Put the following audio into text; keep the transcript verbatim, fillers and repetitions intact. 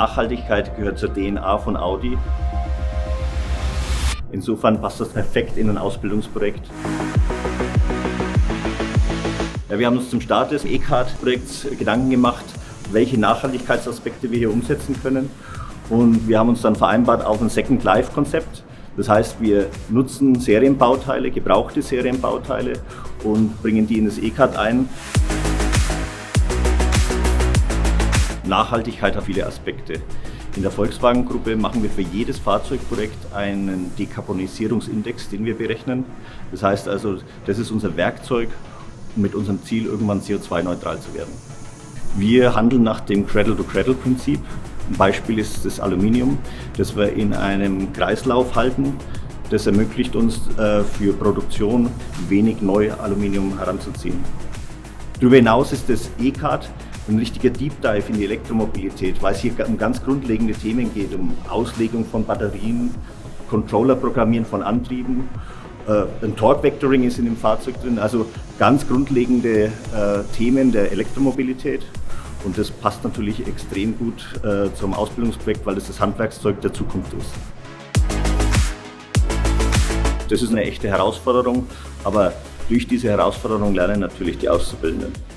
Nachhaltigkeit gehört zur D N A von Audi. Insofern passt das perfekt in ein Ausbildungsprojekt. Ja, wir haben uns zum Start des eKart-Projekts Gedanken gemacht, welche Nachhaltigkeitsaspekte wir hier umsetzen können. Und wir haben uns dann vereinbart auf ein Second-Life-Konzept. Das heißt, wir nutzen Serienbauteile, gebrauchte Serienbauteile und bringen die in das eKart ein. Nachhaltigkeit hat viele Aspekte. In der Volkswagen-Gruppe machen wir für jedes Fahrzeugprojekt einen Dekarbonisierungsindex, den wir berechnen. Das heißt also, das ist unser Werkzeug, mit unserem Ziel, irgendwann C O zwei neutral zu werden. Wir handeln nach dem Cradle-to-Cradle-Prinzip. Ein Beispiel ist das Aluminium, das wir in einem Kreislauf halten. Das ermöglicht uns für Produktion wenig neu Aluminium heranzuziehen. Darüber hinaus ist das eKart ein richtiger Deep Dive in die Elektromobilität, weil es hier um ganz grundlegende Themen geht, um Auslegung von Batterien, Controller-Programmieren von Antrieben. Ein Torque Vectoring ist in dem Fahrzeug drin, also ganz grundlegende äh, Themen der Elektromobilität. Und das passt natürlich extrem gut äh, zum Ausbildungsprojekt, weil es das, das Handwerkszeug der Zukunft ist. Das ist eine echte Herausforderung, aber durch diese Herausforderung lernen natürlich die Auszubildenden.